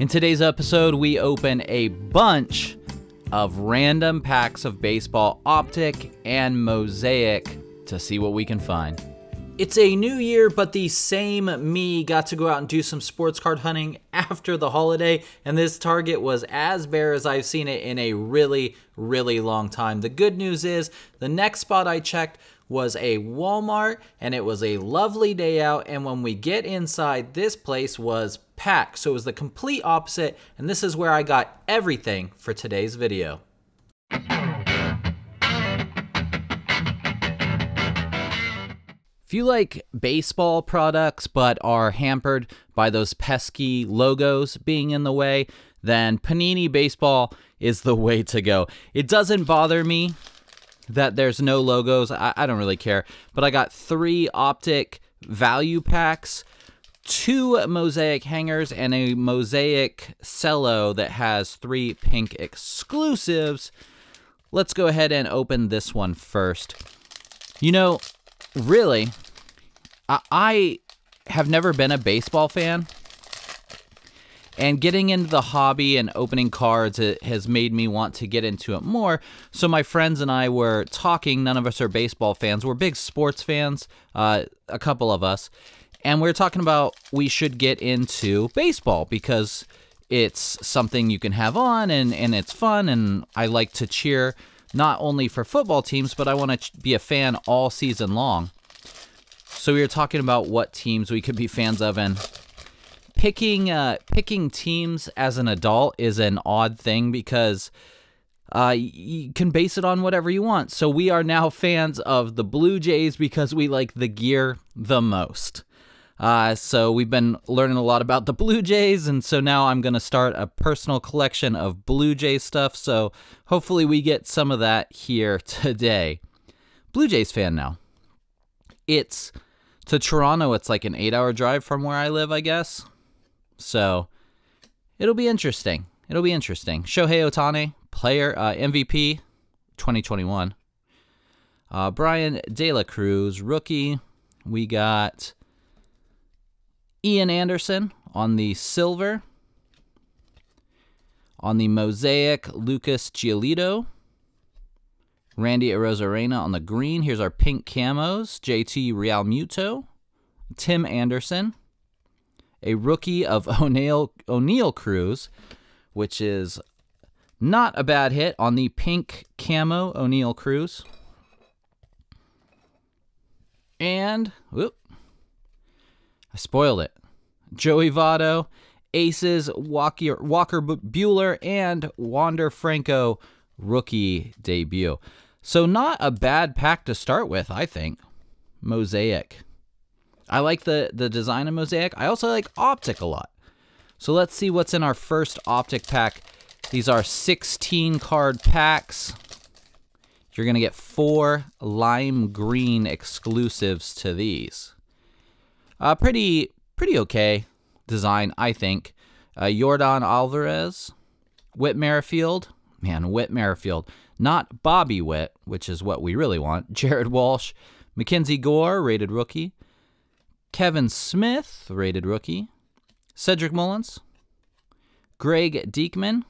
In today's episode, we open a bunch of random packs of baseball optic and mosaic to see what we can find. It's a new year, but the same me got to go out and do some sports card hunting after the holiday, and this target was as bare as I've seen it in a really, really long time. The good news is the next spot I checked was a Walmart, and it was a lovely day out, and when we get inside, this place was packed, so it was the complete opposite, and this is where I got everything for today's video. If you like baseball products but are hampered by those pesky logos being in the way, then Panini Baseball is the way to go. It doesn't bother me that there's no logos. I don't really care. But I got 3 optic value packs, 2 mosaic hangers, and a mosaic cello that has 3 pink exclusives. Let's go ahead and open this one first. You know, really, I have never been a baseball fan, and getting into the hobby and opening cards, it has made me want to get into it more. So my friends and I were talking. None of us are baseball fans. We're big sports fans, a couple of us, and we were talking about we should get into baseball because it's something you can have on, and it's fun, and I like to cheer not only for football teams, but I want to be a fan all season long. So we were talking about what teams we could be fans of, and picking teams as an adult is an odd thing because you can base it on whatever you want. So we are now fans of the Blue Jays because we like the gear the most. So we've been learning a lot about the Blue Jays, and so now I'm going to start a personal collection of Blue Jay stuff, so hopefully we get some of that here today. Blue Jays fan now. It's to Toronto, it's like an 8-hour drive from where I live, I guess. So it'll be interesting. It'll be interesting. Shohei Ohtani, player, MVP, 2021. Brian de la Cruz, rookie. We got Ian Anderson on the silver. On the mosaic, Lucas Giolito. Randy Arozarena on the green. Here's our pink camos, JT Realmuto. Tim Anderson. A rookie of Oneil Cruz, which is not a bad hit on the pink camo, Oneil Cruz. And, whoop, I spoiled it. Joey Votto, aces, Walker Buehler, and Wander Franco rookie debut. So not a bad pack to start with, I think. Mosaic. I like the design of mosaic. I also like optic a lot. So let's see what's in our first optic pack. These are 16 card packs. You're going to get 4 lime green exclusives to these. Pretty okay design, I think. Jordan Alvarez, Whit Merrifield. Man, Whit Merrifield, not Bobby Witt, which is what we really want. Jared Walsh, Mackenzie Gore, rated rookie. Kevin Smith, rated rookie. Cedric Mullins. Greg Diekman.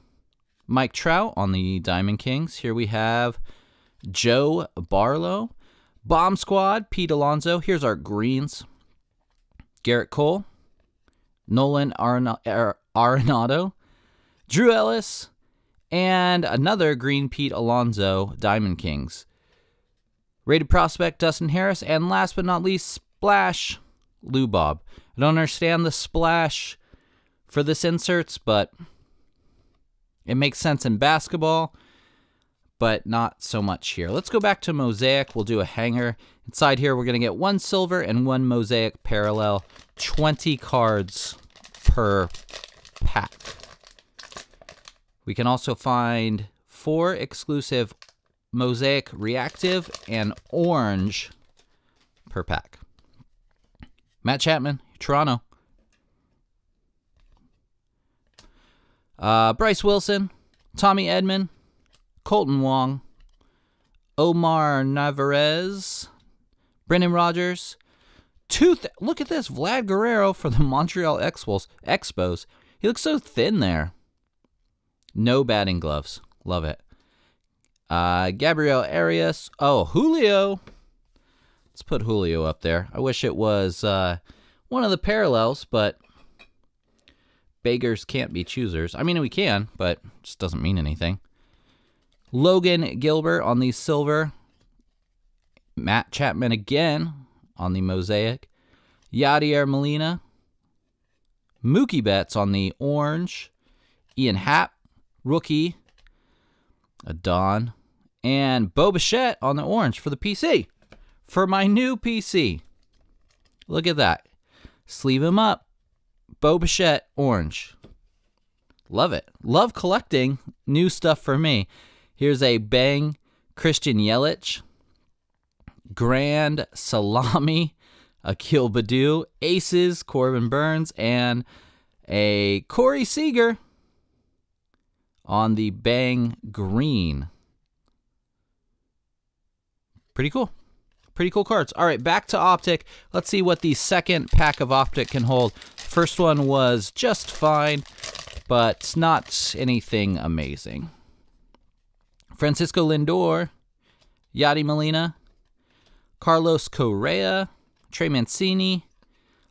Mike Trout on the Diamond Kings. Here we have Joe Barlow. Bomb Squad, Pete Alonso. Here's our greens. Garrett Cole. Nolan Arenado. Drew Ellis. And another green Pete Alonso, Diamond Kings. Rated prospect, Dustin Harris. And last but not least, Splash, Lou Bob. I don't understand the splash for this inserts, but it makes sense in basketball, but not so much here. Let's go back to mosaic. We'll do a hanger. Inside here, we're going to get 1 silver and 1 mosaic parallel, 20 cards per pack. We can also find 4 exclusive mosaic reactive and orange per pack. Matt Chapman, Toronto. Bryce Wilson, Tommy Edman, Colton Wong, Omar Navarez, Brendan Rodgers. Look at this, Vlad Guerrero for the Montreal Expos. He looks so thin there. No batting gloves. Love it. Gabriel Arias. Oh, Julio. Let's put Julio up there. I wish it was one of the parallels, but beggars can't be choosers. I mean, we can, but it just doesn't mean anything. Logan Gilbert on the silver. Matt Chapman again on the mosaic. Yadier Molina. Mookie Betts on the orange. Ian Happ, rookie. Adon. And Bo Bichette on the orange for the PC. For my new PC. Look at that. Sleeve him up. Bo Bichette, orange. Love it. Love collecting new stuff for me. Here's a Bang Christian Yelich. Grand Salami. Akil Baddoo, Aces, Corbin Burns, and a Corey Seager on the Bang Green. Pretty cool. Pretty cool cards. All right, back to Optic. Let's see what the second pack of Optic can hold. First one was just fine, but not anything amazing. Francisco Lindor, Yadi Molina, Carlos Correa, Trey Mancini,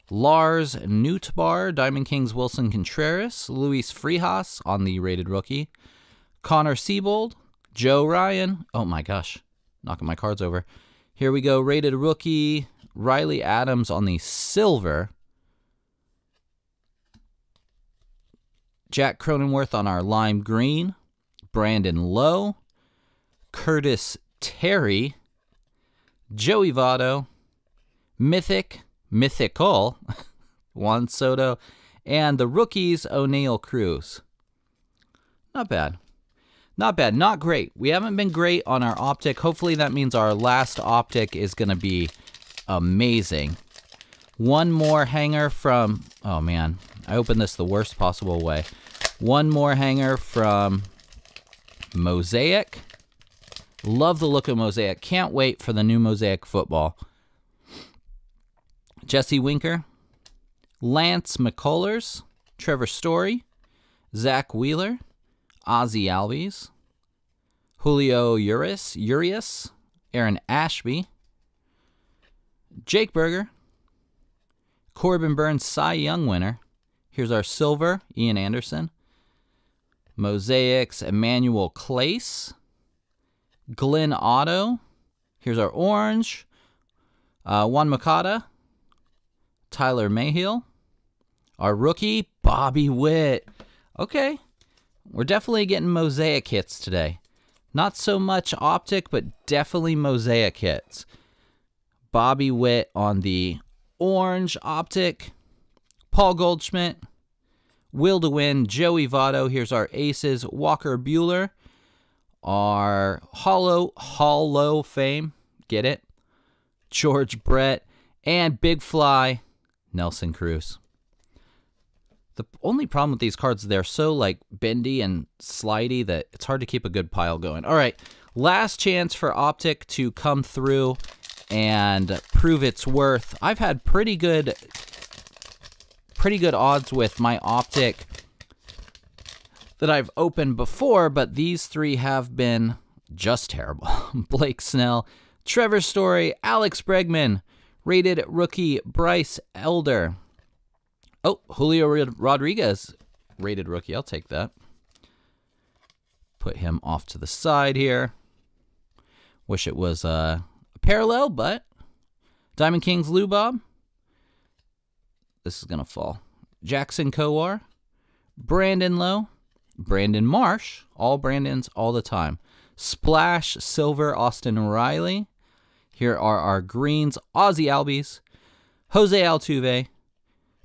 Lars Nootbaar, Diamond Kings Wilson Contreras, Luis Frijas on the rated rookie, Connor Siebold, Joe Ryan. Oh my gosh, knocking my cards over. Here we go, rated rookie, Riley Adams on the silver. Jack Cronenworth on our lime green, Brandon Lowe, Curtis Terry, Joey Votto, Mythic, Mythical, Juan Soto, and the rookies, Oneil Cruz. Not bad. Not bad. Not great. We haven't been great on our Optic. Hopefully that means our last Optic is going to be amazing. One more hanger from... Oh, man. I opened this the worst possible way. One more hanger from Mosaic. Love the look of Mosaic. Can't wait for the new Mosaic football. Jesse Winker, Lance McCullers, Trevor Story, Zach Wheeler, Ozzy Albies, Julio Urias, Aaron Ashby, Jake Berger, Corbin Burns Cy Young winner. Here's our silver, Ian Anderson, Mosaics, Emmanuel Clase, Glenn Otto. Here's our orange, Juan Makata, Tyler Mahill, our rookie, Bobby Witt. Okay, we're definitely getting Mosaic hits today. Not so much Optic, but definitely Mosaic hits. Bobby Witt on the orange Optic, Paul Goldschmidt, Will DeWin, Joey Votto. Here's our aces, Walker Buehler, our Hall of Fame, get it? George Brett, and Big Fly, Nelson Cruz. The only problem with these cards, they're so like bendy and slidey that it's hard to keep a good pile going. All right, last chance for Optic to come through and prove its worth. I've had pretty good odds with my Optic that I've opened before, but these three have been just terrible. Blake Snell, Trevor Story, Alex Bregman, rated rookie Bryce Elder. Oh, Julio Rodriguez, rated rookie. I'll take that. Put him off to the side here. Wish it was a parallel, but Diamond Kings Lou Bob. This is going to fall. Jackson Kowar, Brandon Lowe, Brandon Marsh. All Brandons all the time. Splash Silver Austin Riley. Here are our greens, Ozzy Albies, Jose Altuve,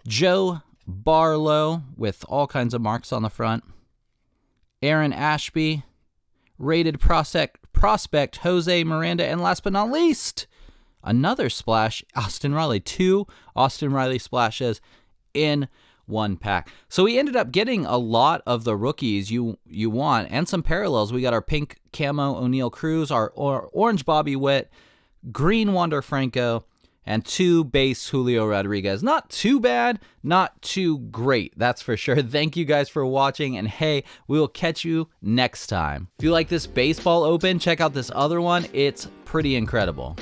Joe Barlow with all kinds of marks on the front, Aaron Ashby, rated prospect Jose Miranda, and last but not least, another splash, Austin Riley. Two Austin Riley splashes in one pack. So we ended up getting a lot of the rookies you want and some parallels. We got our pink camo Oneil Cruz, our orange Bobby Witt, green Wander Franco, and two base Julio Rodriguez. Not too bad, not too great, that's for sure. Thank you guys for watching, and hey, we will catch you next time. If you like this baseball open, check out this other one. It's pretty incredible.